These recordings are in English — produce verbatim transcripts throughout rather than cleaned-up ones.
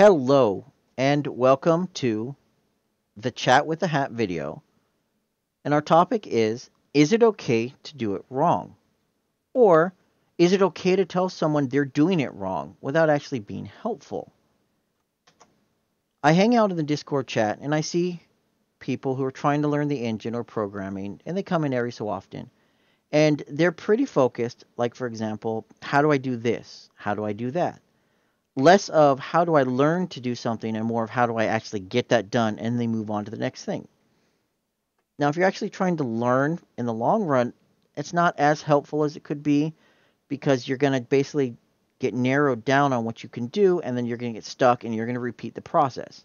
Hello and welcome to the Chat with the Hat video, and our topic is, is it okay to do it wrong? Or is it okay to tell someone they're doing it wrong without actually being helpful? I hang out in the Discord chat and I see people who are trying to learn the engine or programming, and they come in every so often. And they're pretty focused, like for example, how do I do this? How do I do that? Less of how do I learn to do something and more of how do I actually get that done, and they move on to the next thing. Now, if you're actually trying to learn in the long run, it's not as helpful as it could be, because you're going to basically get narrowed down on what you can do, and then you're going to get stuck and you're going to repeat the process.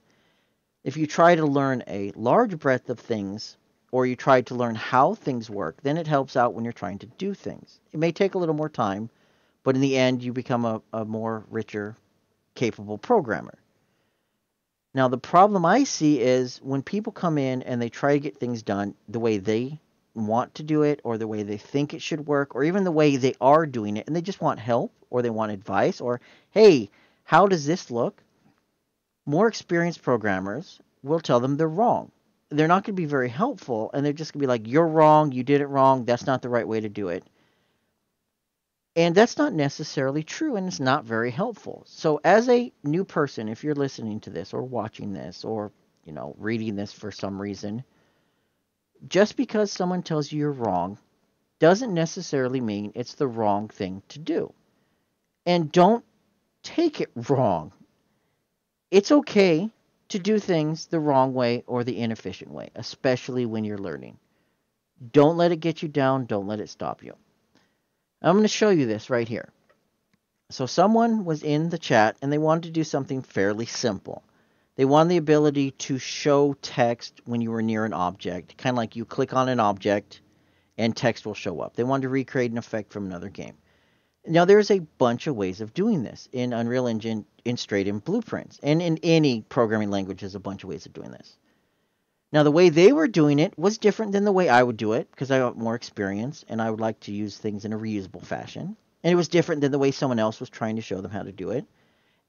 If you try to learn a large breadth of things, or you try to learn how things work, then it helps out when you're trying to do things. It may take a little more time, but in the end you become a, a more richer, capable programmer. Now, the problem I see is when people come in and they try to get things done the way they want to do it, or the way they think it should work, or even the way they are doing it, and they just want help, or they want advice, or, hey, how does this look? More experienced programmers will tell them they're wrong. They're not going to be very helpful, and they're just going to be like, you're wrong, you did it wrong, that's not the right way to do it. And that's not necessarily true, and it's not very helpful. So as a new person, if you're listening to this or watching this or, you know, reading this for some reason, just because someone tells you you're wrong doesn't necessarily mean it's the wrong thing to do. And don't take it wrong. It's okay to do things the wrong way or the inefficient way, especially when you're learning. Don't let it get you down. Don't let it stop you. I'm going to show you this right here. So someone was in the chat and they wanted to do something fairly simple. They wanted the ability to show text when you were near an object, kind of like you click on an object and text will show up. They wanted to recreate an effect from another game. Now, there's a bunch of ways of doing this in Unreal Engine, in straight in Blueprints, and in any programming language there's a bunch of ways of doing this. Now, the way they were doing it was different than the way I would do it, because I got more experience and I would like to use things in a reusable fashion. And it was different than the way someone else was trying to show them how to do it.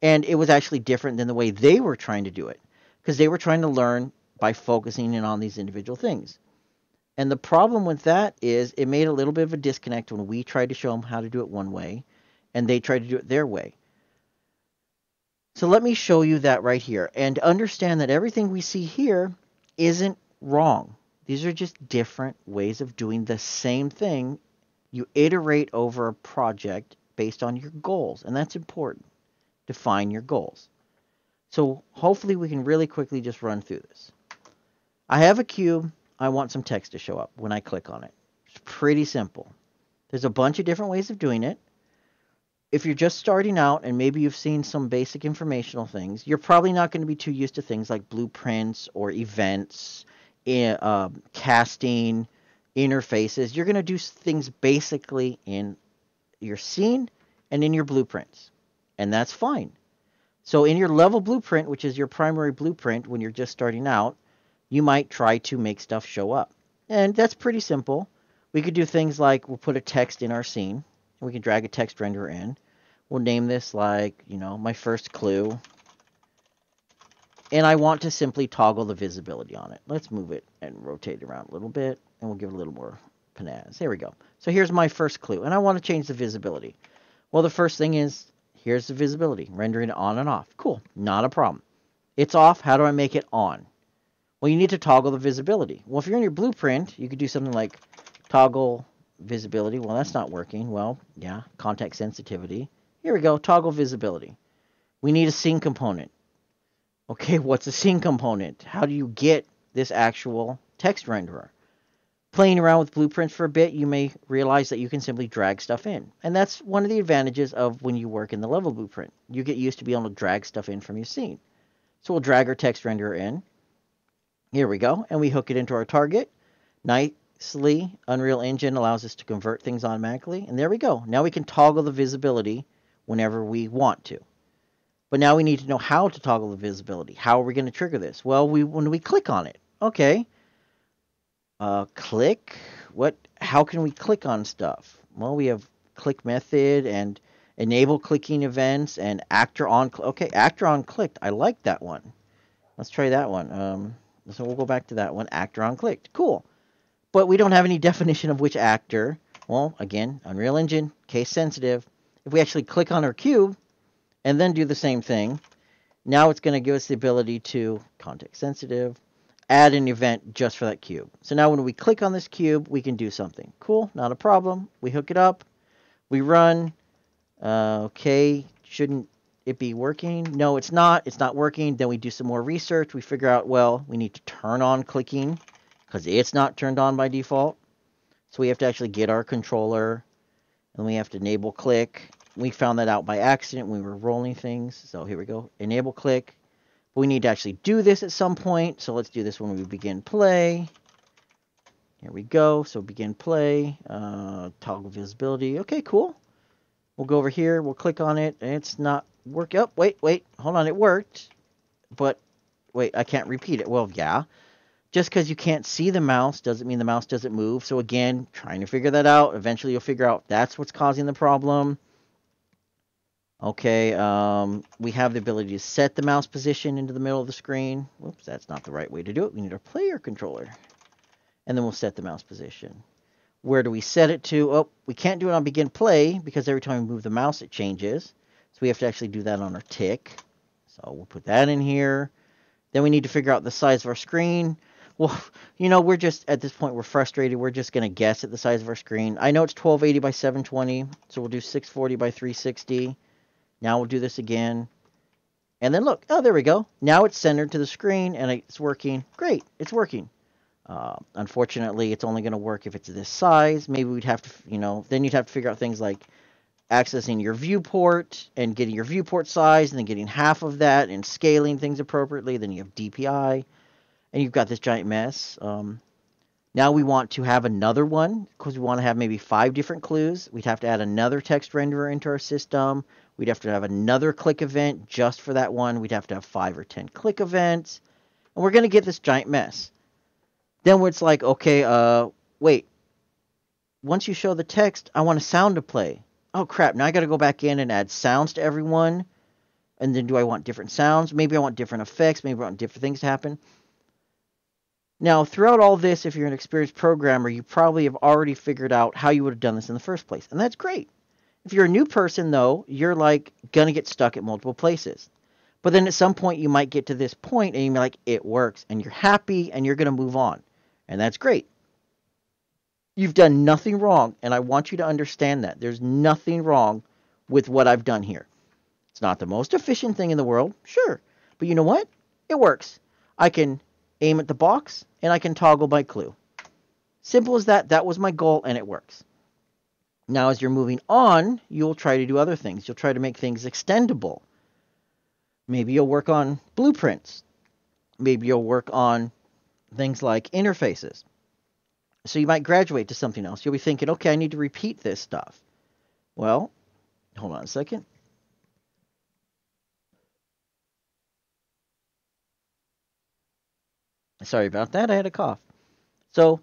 And it was actually different than the way they were trying to do it, because they were trying to learn by focusing in on these individual things. And the problem with that is it made a little bit of a disconnect when we tried to show them how to do it one way and they tried to do it their way. So let me show you that right here, and understand that everything we see here isn't wrong. These are just different ways of doing the same thing. You iterate over a project based on your goals, and that's important. Define your goals. So hopefully we can really quickly just run through this. I have a cube. I want some text to show up when I click on it. It's pretty simple. There's a bunch of different ways of doing it. If you're just starting out and maybe you've seen some basic informational things, you're probably not going to be too used to things like blueprints or events, uh, casting, interfaces. You're going to do things basically in your scene and in your blueprints, and that's fine. So in your level blueprint, which is your primary blueprint when you're just starting out, you might try to make stuff show up, and that's pretty simple. We could do things like, we'll put a text in our scene, and we can drag a text renderer in. We'll name this like, you know, my first clue. And I want to simply toggle the visibility on it. Let's move it and rotate it around a little bit, and we'll give it a little more panache. There we go. So here's my first clue, and I want to change the visibility. Well, the first thing is, here's the visibility, rendering it on and off. Cool, not a problem. It's off. How do I make it on? Well, you need to toggle the visibility. Well, if you're in your blueprint, you could do something like toggle visibility. Well, that's not working. Well, yeah, context sensitivity. Here we go, toggle visibility. We need a scene component. Okay, what's a scene component? How do you get this actual text renderer? Playing around with blueprints for a bit, you may realize that you can simply drag stuff in. And that's one of the advantages of when you work in the level blueprint. You get used to being able to drag stuff in from your scene. So we'll drag our text renderer in. Here we go, and we hook it into our target. Nicely, Unreal Engine allows us to convert things automatically, and there we go. Now we can toggle the visibility whenever we want to. But now we need to know how to toggle the visibility. How are we going to trigger this? Well, we when we click on it. Okay. Uh, click. What? How can we click on stuff? Well, we have click method and Enable clicking events and actor on. Okay, actor on clicked. I like that one. Let's try that one. Um, so we'll go back to that one. Actor on clicked. Cool. But we don't have any definition of which actor. Well, again, Unreal Engine, case sensitive. If we actually click on our cube and then do the same thing, now it's going to give us the ability to, context sensitive, add an event just for that cube. So now when we click on this cube, we can do something. Cool, not a problem. We hook it up. We run. Uh, okay, shouldn't it be working? No, it's not. It's not working. Then we do some more research. We figure out, well, we need to turn on clicking because it's not turned on by default. So we have to actually get our controller and we have to enable click. We found that out by accident when we were rolling things. So here we go. Enable click. We need to actually do this at some point. So let's do this when we begin play. Here we go. So begin play. Uh, toggle visibility. Okay, cool. We'll go over here. We'll click on it. And it's not working. Oh, wait, wait. Hold on. It worked. But wait, I can't repeat it. Well, yeah. Just because you can't see the mouse doesn't mean the mouse doesn't move. So again, trying to figure that out. Eventually you'll figure out that's what's causing the problem. Okay, um, we have the ability to set the mouse position into the middle of the screen. Whoops, that's not the right way to do it. We need our player controller. And then we'll set the mouse position. Where do we set it to? Oh, we can't do it on begin play because every time we move the mouse, it changes. So we have to actually do that on our tick. So we'll put that in here. Then we need to figure out the size of our screen. Well, you know, we're just, at this point, we're frustrated. We're just going to guess at the size of our screen. I know it's twelve eighty by seven twenty, so we'll do six forty by three sixty. Now we'll do this again. And then look. Oh, there we go. Now it's centered to the screen, and it's working. Great. It's working. Uh, unfortunately, it's only going to work if it's this size. Maybe we'd have to, you know, then you'd have to figure out things like accessing your viewport and getting your viewport size and then getting half of that and scaling things appropriately. Then you have D P I. And you've got this giant mess. Um, now we want to have another one because we want to have maybe five different clues. We'd have to add another text renderer into our system. We'd have to have another click event just for that one. We'd have to have five or ten click events. And we're going to get this giant mess. Then it's like, okay, uh, wait. Once you show the text, I want a sound to play. Oh, crap. Now I got to go back in and add sounds to everyone. And then do I want different sounds? Maybe I want different effects. Maybe I want different things to happen. Now, throughout all this, if you're an experienced programmer, you probably have already figured out how you would have done this in the first place. And that's great. If you're a new person, though, you're, like, going to get stuck at multiple places. But then at some point, you might get to this point, and you're like, it works. And you're happy, and you're going to move on. And that's great. You've done nothing wrong, and I want you to understand that. There's nothing wrong with what I've done here. It's not the most efficient thing in the world, sure. But you know what? It works. I can aim at the box, and I can toggle by clue. Simple as that. That was my goal, and it works. Now, as you're moving on, you'll try to do other things. You'll try to make things extendable. Maybe you'll work on blueprints. Maybe you'll work on things like interfaces. So you might graduate to something else. You'll be thinking, okay, I need to repeat this stuff. Well, hold on a second. Sorry about that. I had a cough. So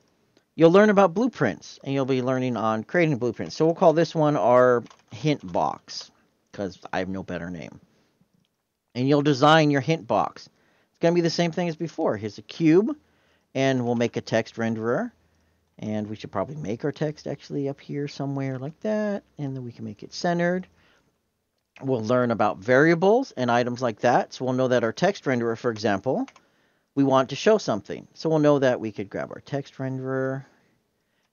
you'll learn about blueprints, and you'll be learning on creating blueprints. So we'll call this one our hint box, because I have no better name. And you'll design your hint box. It's going to be the same thing as before. Here's a cube, and we'll make a text renderer. And we should probably make our text actually up here somewhere like that, and then we can make it centered. We'll learn about variables and items like that. So we'll know that our text renderer, for example, we want to show something. So we'll know that we could grab our text renderer,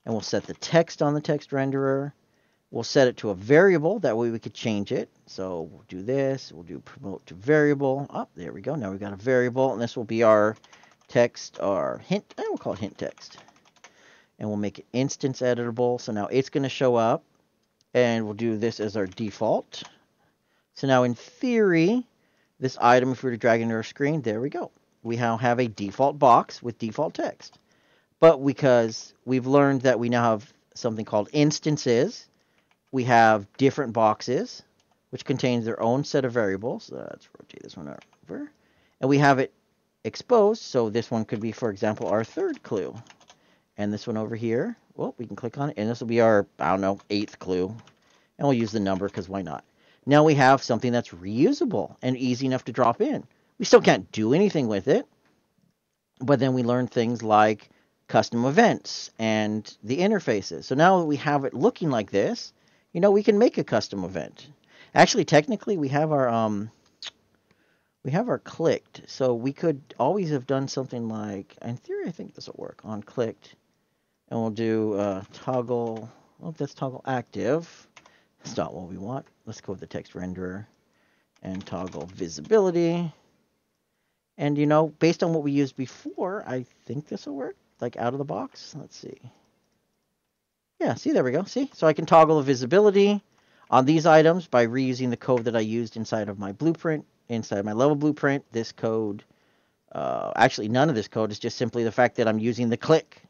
and we'll set the text on the text renderer. We'll set it to a variable. That way we could change it. So we'll do this. We'll do promote to variable. Oh, there we go. Now we've got a variable, and this will be our text, our hint. And we'll call it hint text. And we'll make it instance editable. So now it's going to show up, and we'll do this as our default. So now in theory, this item, if we were to drag into our screen, there we go. We now have a default box with default text. But because we've learned that we now have something called instances, we have different boxes, which contains their own set of variables. Uh, let's rotate this one over. And we have it exposed. So this one could be, for example, our third clue. And this one over here, well, we can click on it. And this will be our, I don't know, eighth clue. And we'll use the number because why not? Now we have something that's reusable and easy enough to drop in. We still can't do anything with it, but then we learn things like custom events and the interfaces. So now that we have it looking like this, you know, we can make a custom event. Actually, technically, we have our um, we have our clicked. So we could always have done something like, in theory, I think this will work on clicked, and we'll do uh, toggle. Oh, that's toggle active. That's not what we want. Let's go with the text renderer and toggle visibility. And, you know, based on what we used before, I think this will work, like out of the box. Let's see. Yeah, see, there we go. See, so I can toggle the visibility on these items by reusing the code that I used inside of my blueprint, inside my level blueprint. This code, uh, actually none of this code, is just simply the fact that I'm using the click,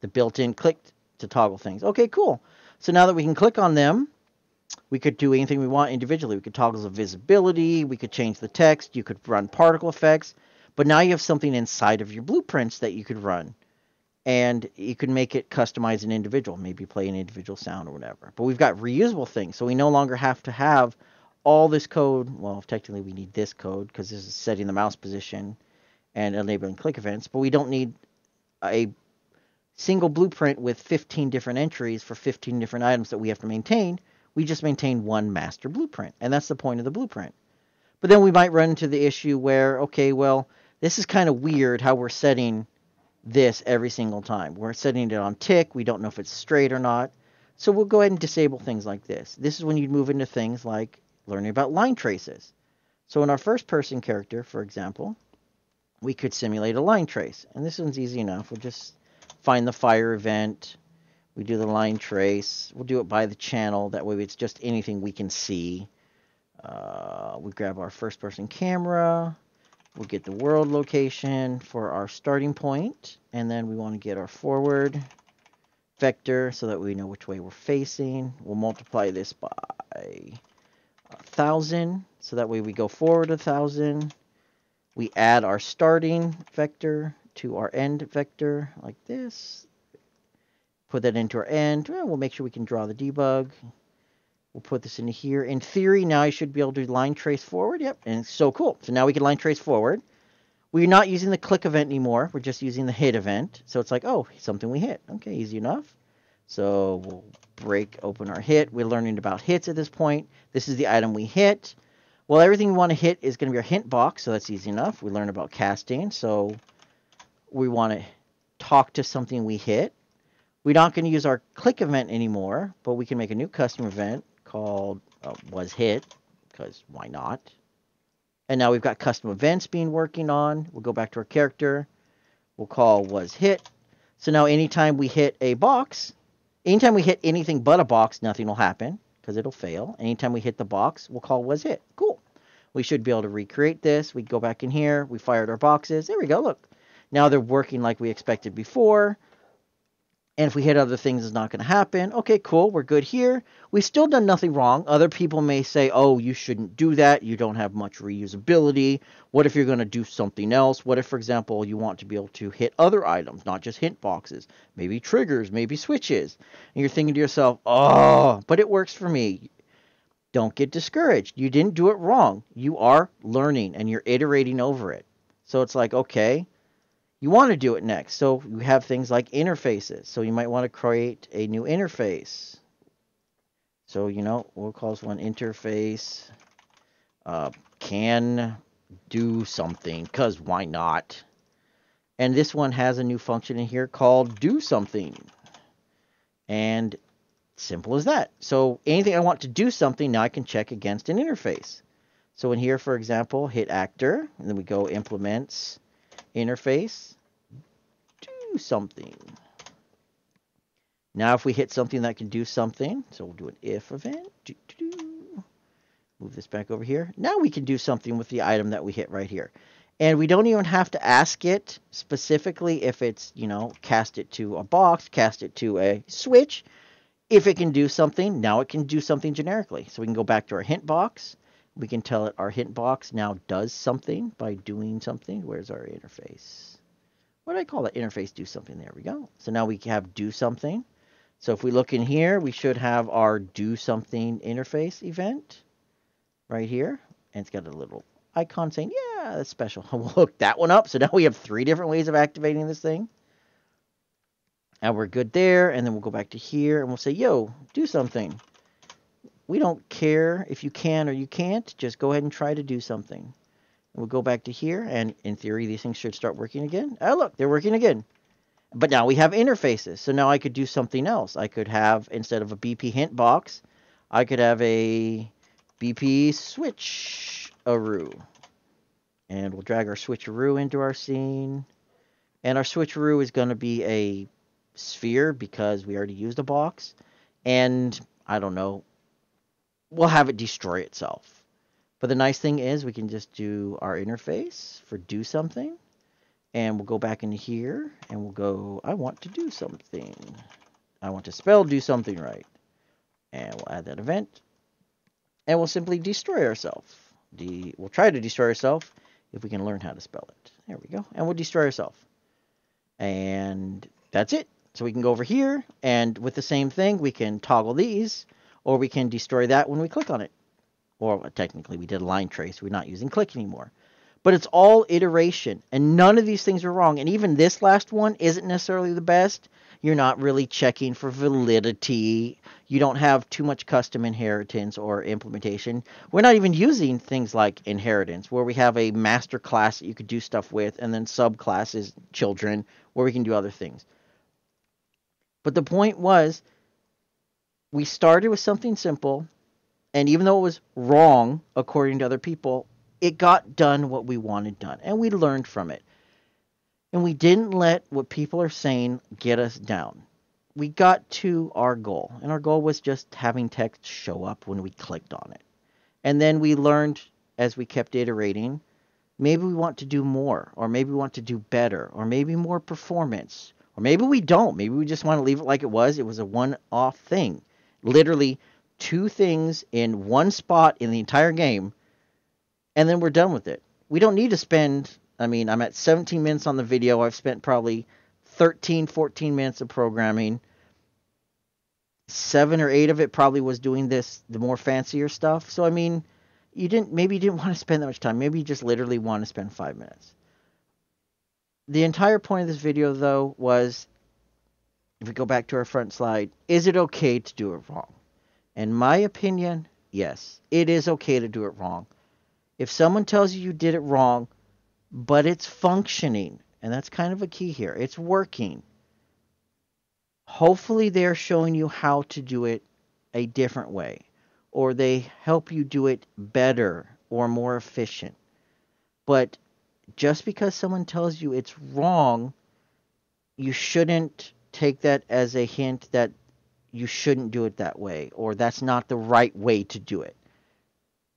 the built-in click to toggle things. Okay, cool. So now that we can click on them, we could do anything we want individually. We could toggle the visibility, we could change the text, you could run particle effects, but now you have something inside of your blueprints that you could run, and you could make it customize an individual, maybe play an individual sound or whatever. But we've got reusable things, so we no longer have to have all this code. Well, technically we need this code because this is setting the mouse position and enabling click events, but we don't need a single blueprint with fifteen different entries for fifteen different items that we have to maintain. We just maintain one master blueprint, and that's the point of the blueprint. But then we might run into the issue where, okay, well, this is kind of weird how we're setting this every single time. We're setting it on tick. We don't know if it's straight or not. So we'll go ahead and disable things like this. This is when you move into things like learning about line traces. So in our first-person character, for example, we could simulate a line trace. And this one's easy enough. We'll just find the fire event. We do the line trace. We'll do it by the channel. That way it's just anything we can see. Uh, we grab our first-person camera. We'll get the world location for our starting point. And then we want to get our forward vector so that we know which way we're facing. We'll multiply this by one thousand. So that way we go forward one thousand. We add our starting vector to our end vector like this. Put that into our end. We'll make sure we can draw the debug. We'll put this into here. In theory, now I should be able to line trace forward. Yep, and it's so cool. So now we can line trace forward. We're not using the click event anymore. We're just using the hit event. So it's like, oh, something we hit. Okay, easy enough. So we'll break open our hit. We're learning about hits at this point. This is the item we hit. Well, everything we want to hit is going to be our hint box, so that's easy enough. We learn about casting, so we want to talk to something we hit. We're not going to use our click event anymore, but we can make a new custom event called uh, was hit, because why not? And now we've got custom events being working on. We'll go back to our character. We'll call was hit. So now anytime we hit a box, anytime we hit anything but a box, nothing will happen because it'll fail. Anytime we hit the box, we'll call was hit. Cool. We should be able to recreate this. We go back in here. We fired our boxes. There we go. Look. Now they're working like we expected before. And if we hit other things, it's not going to happen. Okay, cool. We're good here. We've still done nothing wrong. Other people may say, oh, you shouldn't do that. You don't have much reusability. What if you're going to do something else? What if, for example, you want to be able to hit other items, not just hint boxes, maybe triggers, maybe switches. And you're thinking to yourself, oh, but it works for me. Don't get discouraged. You didn't do it wrong. You are learning and you're iterating over it. So it's like, okay, you want to do it next. So you have things like interfaces. So you might want to create a new interface. So, you know, we'll call this one interface uh, can do something, because why not? And this one has a new function in here called do something. And simple as that. So anything I want to do something, now I can check against an interface. So in here, for example, hit actor, and then we go implements, interface, do something. Now if we hit something that can do something, so we'll do an if event. Do, do, do. Move this back over here. Now we can do something with the item that we hit right here. And we don't even have to ask it specifically if it's, you know, cast it to a box, cast it to a switch. If it can do something, now it can do something generically. So we can go back to our hint box. We can tell it our hint box now does something by doing something. Where's our interface? What do I call that? Interface do something. There we go. So now we have do something. So if we look in here, we should have our do something interface event. right here, and it's got a little icon saying, yeah, that's special. We'll hook that one up. So now we have three different ways of activating this thing. And we're good there, and then we'll go back to here, and we'll say, yo, do something. We don't care if you can or you can't. Just go ahead and try to do something. And we'll go back to here, and in theory, these things should start working again. Oh, look, they're working again. But now we have interfaces, so now I could do something else. I could have, instead of a B P hint box, I could have a B P switcheroo. And we'll drag our switcheroo into our scene. And our switcheroo is going to be a sphere because we already used a box. And, I don't know, we'll have it destroy itself. But the nice thing is we can just do our interface for do something. And we'll go back into here, and we'll go, I want to do something. I want to spell do something right. And we'll add that event. And we'll simply destroy ourselves. De we'll try to destroy ourselves if we can learn how to spell it. There we go. And we'll destroy ourselves. And that's it. So we can go over here, and with the same thing, we can toggle these, or we can destroy that when we click on it. Or, well, technically, we did a line trace. We're not using click anymore. But it's all iteration, and none of these things are wrong. And even this last one isn't necessarily the best. You're not really checking for validity. You don't have too much custom inheritance or implementation. We're not even using things like inheritance, where we have a master class that you could do stuff with, and then subclasses, children, where we can do other things. But the point was, we started with something simple, and even though it was wrong, according to other people, it got done what we wanted done, and we learned from it. And we didn't let what people are saying get us down. We got to our goal, and our goal was just having text show up when we clicked on it. And then we learned as we kept iterating, maybe we want to do more, or maybe we want to do better, or maybe more performance, or maybe we don't. Maybe we just want to leave it like it was. It was a one-off thing. Literally two things in one spot in the entire game. And then we're done with it. We don't need to spend, I mean, I'm at seventeen minutes on the video. I've spent probably thirteen, fourteen minutes of programming. Seven or eight of it probably was doing this, the more fancier stuff. So, I mean, you didn't, maybe you didn't want to spend that much time. Maybe you just literally want to spend five minutes. The entire point of this video, though, was, if we go back to our front slide, is it okay to do it wrong? In my opinion, yes, it is okay to do it wrong. If someone tells you you did it wrong, but it's functioning, and that's kind of a key here, it's working, hopefully they're showing you how to do it a different way, or they help you do it better or more efficient. But just because someone tells you it's wrong, you shouldn't take that as a hint that you shouldn't do it that way, or that's not the right way to do it.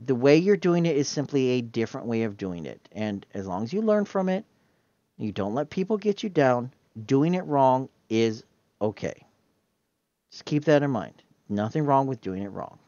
The way you're doing it is simply a different way of doing it. And as long as you learn from it, you don't let people get you down, doing it wrong is okay. Just keep that in mind. Nothing wrong with doing it wrong.